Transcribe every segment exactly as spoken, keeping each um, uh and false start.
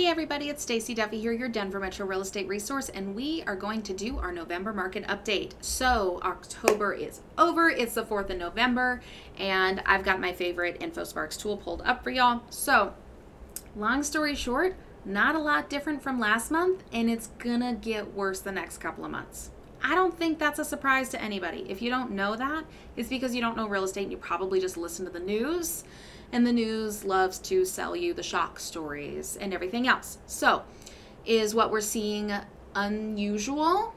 Hey everybody, it's Stacie Duffy here, your Denver Metro Real Estate Resource, and we are going to do our November market update. So October is over, it's the fourth of November, and I've got my favorite InfoSparks tool pulled up for y'all. So long story short, not a lot different from last month, and it's gonna get worse the next couple of months. I don't think that's a surprise to anybody. If you don't know that, it's because you don't know real estate and you probably just listen to the news, and the news loves to sell you the shock stories and everything else. So is what we're seeing unusual?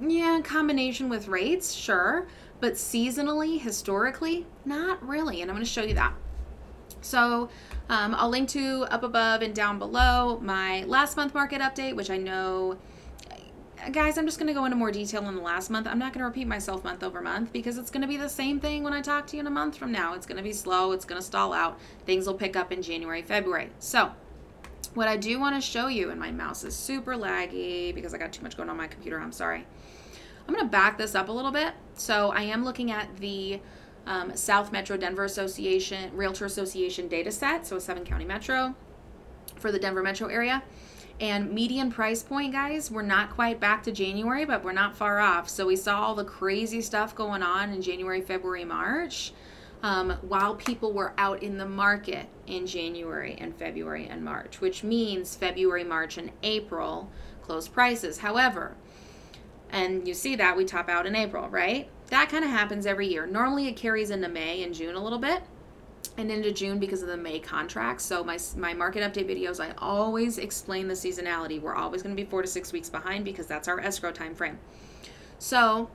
Yeah, in combination with rates, sure, but seasonally, historically, not really, and I'm gonna show you that. So um, I'll link to up above and down below my last month market update, which I know guys, I'm just going to go into more detail on the last month. I'm not going to repeat myself month over month because it's going to be the same thing when I talk to you in a month from now. It's going to be slow. It's going to stall out. Things will pick up in January, February. So what I do want to show you, and my mouse is super laggy because I got too much going on, on my computer. I'm sorry. I'm going to back this up a little bit. So I am looking at the um, South Metro Denver Association, Realtor Association data set. So a seven county metro for the Denver metro area. And median price point, guys, we're not quite back to January, but we're not far off. So we saw all the crazy stuff going on in January, February, March, um, while people were out in the market in January and February and March, which means February, March, and April closed prices. However, and you see that we top out in April, right? That kind of happens every year. Normally it carries into May and June a little bit, and into June because of the May contracts. So my, my market update videos, I always explain the seasonality. We're always gonna be four to six weeks behind because that's our escrow time frame. So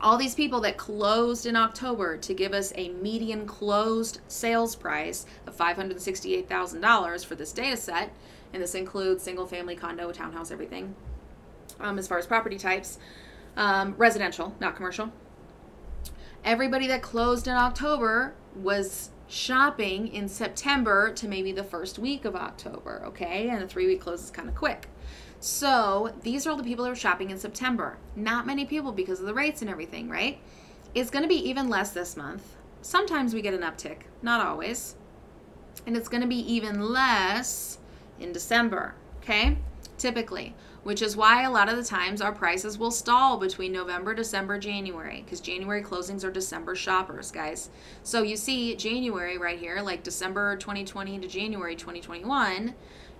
all these people that closed in October to give us a median closed sales price of five hundred sixty-eight thousand dollars for this data set, and this includes single family, condo, townhouse, everything, um, as far as property types, um, residential, not commercial. Everybody that closed in October was shopping in September to maybe the first week of October, okay? And a three week close is kind of quick. So these are all the people who are shopping in September. Not many people because of the rates and everything, right? It's gonna be even less this month. Sometimes we get an uptick, not always. And it's gonna be even less in December, okay? Typically, which is why a lot of the times our prices will stall between November, December, January, because January closings are December shoppers, guys. So you see January right here, like December twenty twenty to January twenty twenty-one,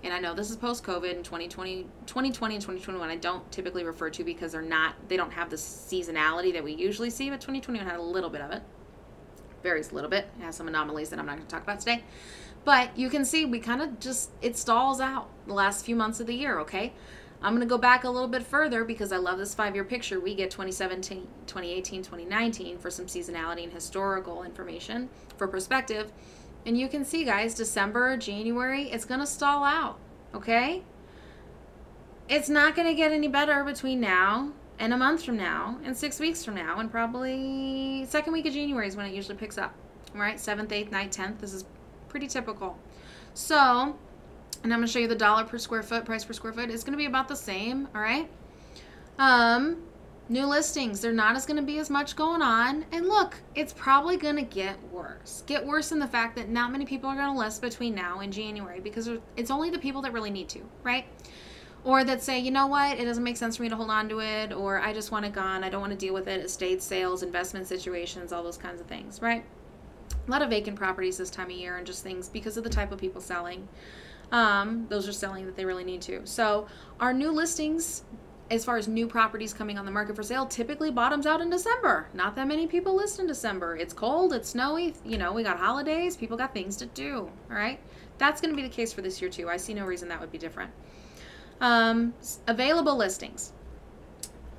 and I know this is post-COVID in twenty twenty, twenty twenty and twenty twenty-one I don't typically refer to because they're not, they don't have the seasonality that we usually see, but twenty twenty-one had a little bit of it. Varies a little bit. It has some anomalies that I'm not going to talk about today. But you can see we kind of just, it stalls out the last few months of the year, okay? I'm going to go back a little bit further because I love this five-year picture. We get twenty seventeen, twenty eighteen, twenty nineteen for some seasonality and historical information for perspective. And you can see, guys, December, January, it's going to stall out, okay? It's not going to get any better between now and a month from now, and six weeks from now, and probably second week of January is when it usually picks up, all right? seventh, eighth, ninth, tenth, this is pretty typical. So, and I'm gonna show you the dollar per square foot, price per square foot, it's gonna be about the same, all right? Um, new listings, they're not as gonna be as much going on, and look, it's probably gonna get worse. Get worse in the fact that not many people are gonna list between now and January because it's only the people that really need to, right? Or that say, you know what, it doesn't make sense for me to hold on to it, or I just want it gone, I don't want to deal with it, estate sales, investment situations, all those kinds of things, right? A lot of vacant properties this time of year and just things because of the type of people selling. Um, those are selling that they really need to. So our new listings, as far as new properties coming on the market for sale, typically bottoms out in December. Not that many people list in December. It's cold, it's snowy, you know, we got holidays, people got things to do, all right? That's going to be the case for this year too. I see no reason that would be different. Um, available listings.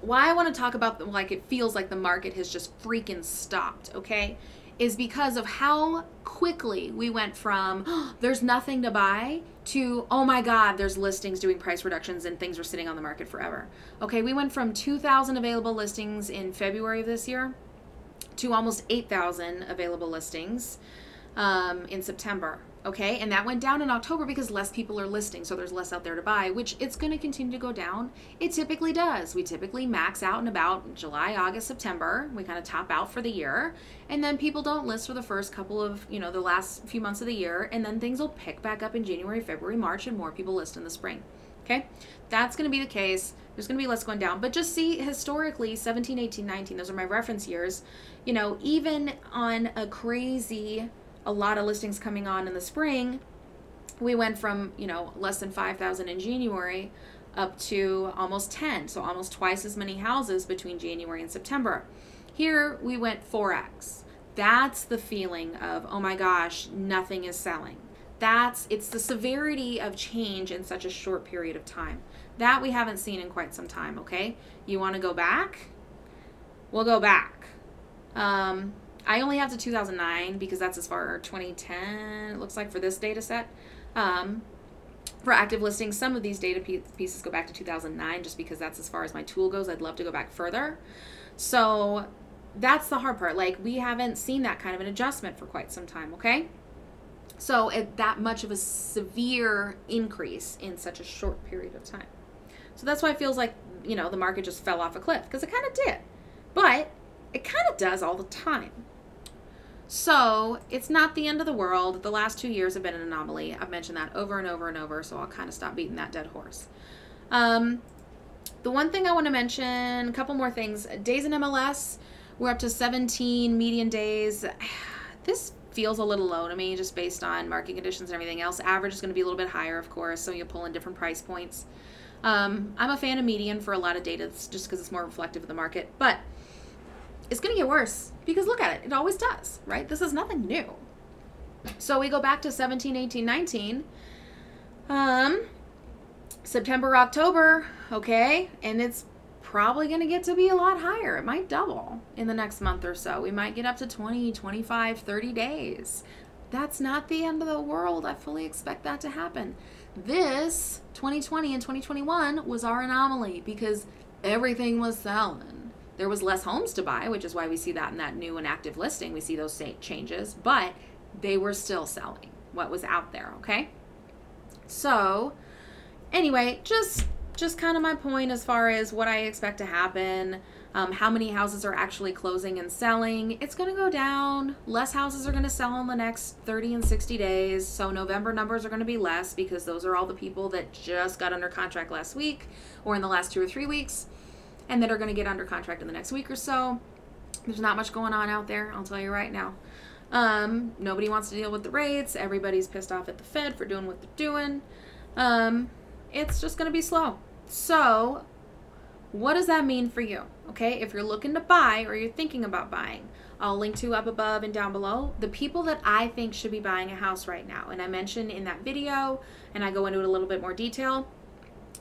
Why I want to talk about them like it feels like the market has just freaking stopped, okay, is because of how quickly we went from oh, there's nothing to buy to oh my god, there's listings doing price reductions and things were sitting on the market forever. Okay, we went from two thousand available listings in February of this year to almost eight thousand available listings um, in September. okay? And that went down in October because less people are listing, so there's less out there to buy, which it's going to continue to go down. It typically does. We typically max out in about July, August, September. We kind of top out for the year, and then people don't list for the first couple of, you know, the last few months of the year, and then things will pick back up in January, February, March, and more people list in the spring, okay? That's going to be the case. There's going to be less going down, but just see historically seventeen, eighteen, nineteen, those are my reference years. You know, even on a crazy, a lot of listings coming on in the spring, we went from, you know, less than five thousand in January up to almost ten. So almost twice as many houses between January and September. Here we went four X. That's the feeling of, oh my gosh, nothing is selling. That's, it's the severity of change in such a short period of time that we haven't seen in quite some time, okay? You wanna go back? We'll go back. Um, I only have to two thousand nine because that's as far as twenty ten, it looks like, for this data set. Um, for active listings, some of these data pieces go back to two thousand nine just because that's as far as my tool goes. I'd love to go back further. So that's the hard part. Like, we haven't seen that kind of an adjustment for quite some time, okay? So it, that much of a severe increase in such a short period of time. So that's why it feels like, you know, the market just fell off a cliff, because it kind of did, but it kind of does all the time. So it's not the end of the world. The last two years have been an anomaly. I've mentioned that over and over and over, so I'll kind of stop beating that dead horse. Um, the one thing I want to mention, a couple more things. Days in M L S, we're up to seventeen median days. This feels a little low to me just based on market conditions and everything else. Average is going to be a little bit higher, of course, so you'll pull in different price points. Um, I'm a fan of median for a lot of data just because it's more reflective of the market, but it's going to get worse because look at it. It always does, right? This is nothing new. So we go back to seventeen, eighteen, nineteen, um, September, October, okay, and it's probably going to get to be a lot higher. It might double in the next month or so. We might get up to twenty, twenty-five, thirty days. That's not the end of the world. I fully expect that to happen. This twenty twenty and twenty twenty-one was our anomaly because everything was selling. There was less homes to buy, which is why we see that in that new and active listing. We see those changes, but they were still selling what was out there, okay? So anyway, just just kind of my point as far as what I expect to happen, um, how many houses are actually closing and selling. It's going to go down. Less houses are going to sell in the next thirty and sixty days. So November numbers are going to be less because those are all the people that just got under contract last week or in the last two or three weeks and that are going to get under contract in the next week or so. There's not much going on out there, I'll tell you right now. Um, nobody wants to deal with the rates. Everybody's pissed off at the Fed for doing what they're doing. Um, it's just going to be slow. So what does that mean for you? Okay, if you're looking to buy or you're thinking about buying, I'll link to up above and down below the people that I think should be buying a house right now. And I mentioned in that video, and I go into it a little bit more detail,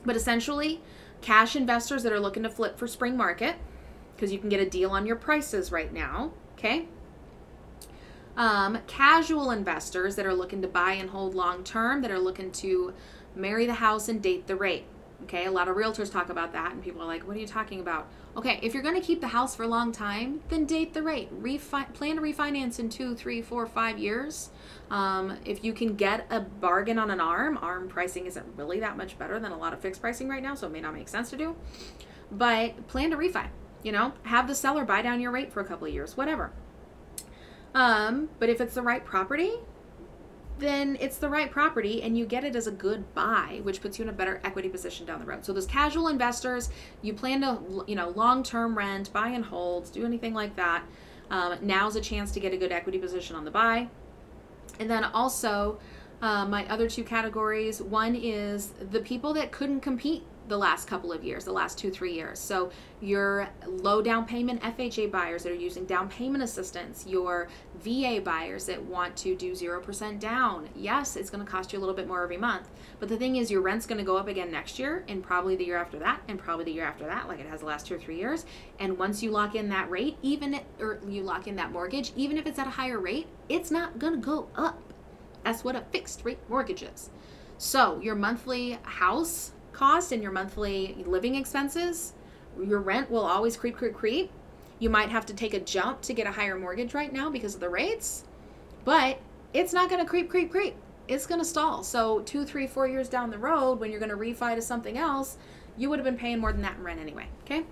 but essentially cash investors that are looking to flip for spring market because you can get a deal on your prices right now, okay? Um, casual investors that are looking to buy and hold long-term, that are looking to marry the house and date the rate. Okay, a lot of realtors talk about that and people are like, what are you talking about? Okay, if you're going to keep the house for a long time, then date the rate. Refi plan to refinance in two, three, four, five years. Um, if you can get a bargain on an ARM, ARM pricing isn't really that much better than a lot of fixed pricing right now, so it may not make sense to do. But plan to refi, you know, have the seller buy down your rate for a couple of years, whatever. Um, but if it's the right property, then it's the right property and you get it as a good buy, which puts you in a better equity position down the road. So those casual investors, you plan to, you know, long-term rent, buy and hold, do anything like that. Um, now's a chance to get a good equity position on the buy. And then also uh, my other two categories, one is the people that couldn't compete the last couple of years, the last two, three years. So your low down payment F H A buyers that are using down payment assistance, your V A buyers that want to do zero percent down. Yes, it's going to cost you a little bit more every month, but the thing is your rent's going to go up again next year and probably the year after that and probably the year after that, like it has the last two or three years. And once you lock in that rate, even if, or you lock in that mortgage, even if it's at a higher rate, it's not going to go up. That's what a fixed rate mortgage is. So your monthly house cost and your monthly living expenses, your rent will always creep, creep, creep. You might have to take a jump to get a higher mortgage right now because of the rates, but it's not going to creep, creep, creep. it's going to stall. So two, three, four years down the road, when you're going to refi to something else, you would have been paying more than that in rent anyway. Okay.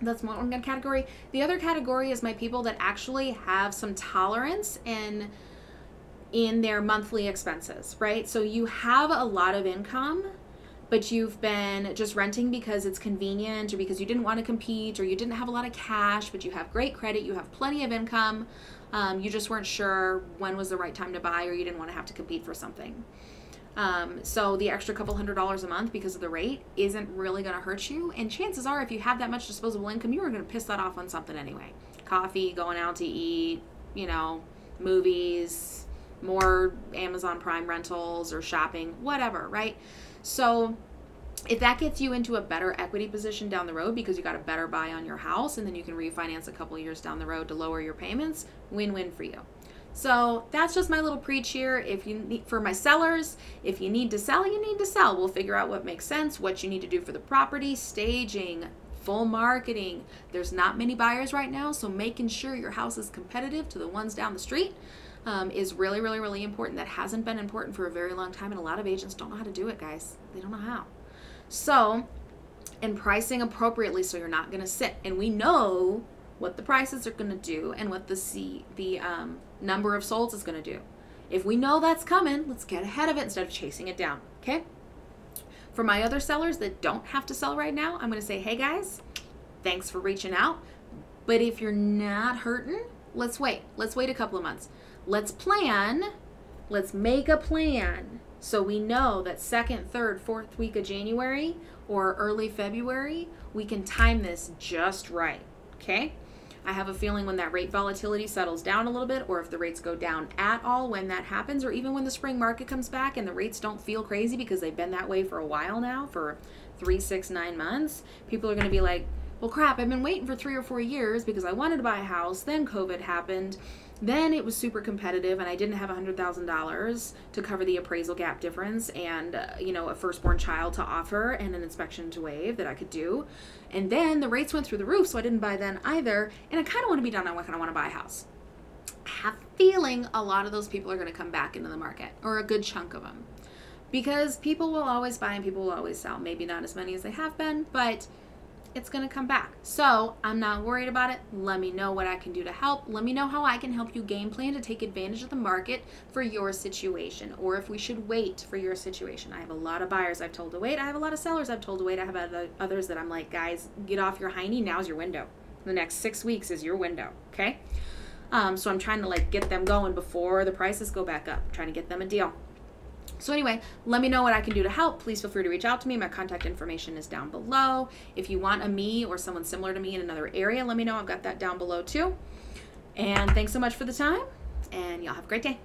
That's one category. The other category is my people that actually have some tolerance in, in their monthly expenses, right? So you have a lot of income, but you've been just renting because it's convenient or because you didn't want to compete or you didn't have a lot of cash, but you have great credit, you have plenty of income. Um, you just weren't sure when was the right time to buy, or you didn't want to have to compete for something. Um, so the extra couple hundred dollars a month because of the rate isn't really going to hurt you. And chances are, if you have that much disposable income, you are going to piss that off on something anyway. Coffee, going out to eat, you know, movies, more Amazon Prime rentals or shopping, whatever, right? So if that gets you into a better equity position down the road because you got a better buy on your house, and then you can refinance a couple of years down the road to lower your payments, win-win for you. So that's just my little preach here. If you need, for my sellers, if you need to sell, you need to sell. We'll figure out what makes sense, what you need to do for the property, staging, full marketing. There's not many buyers right now, so making sure your house is competitive to the ones down the street um, is really, really, really important. That hasn't been important for a very long time, and a lot of agents don't know how to do it, guys. They don't know how. So, and pricing appropriately, so you're not going to sit. And we know what the prices are going to do and what the C, the um, number of solds is going to do. If we know that's coming, let's get ahead of it instead of chasing it down, okay? For my other sellers that don't have to sell right now, I'm going to say, hey guys, thanks for reaching out. But if you're not hurting, let's wait. Let's wait a couple of months. Let's plan. Let's make a plan. So we know that second, third, fourth week of January or early February, we can time this just right, okay? I have a feeling when that rate volatility settles down a little bit, or if the rates go down at all when that happens, or even when the spring market comes back and the rates don't feel crazy because they've been that way for a while now, for three, six, nine months, people are gonna be like, well, crap, I've been waiting for three or four years because I wanted to buy a house, then COVID happened, then it was super competitive and I didn't have one hundred thousand dollars to cover the appraisal gap difference and, uh, you know, a firstborn child to offer and an inspection to waive that I could do. And then the rates went through the roof, so I didn't buy then either. And I kind of want to be done. I kind of want to buy a house. I have a feeling a lot of those people are going to come back into the market, or a good chunk of them, because people will always buy and people will always sell. Maybe not as many as they have been, but it's going to come back. So I'm not worried about it. Let me know what I can do to help. Let me know how I can help you game plan to take advantage of the market for your situation, or if we should wait for your situation. I have a lot of buyers I've told to wait. I have a lot of sellers I've told to wait. I have others that I'm like, guys, get off your high knee. Now's your window. The next six weeks is your window. Okay. Um, so I'm trying to like get them going before the prices go back up. I'm trying to get them a deal. So anyway, let me know what I can do to help. Please feel free to reach out to me. My contact information is down below. If you want a me or someone similar to me in another area, let me know. I've got that down below too. And thanks so much for the time, and y'all have a great day.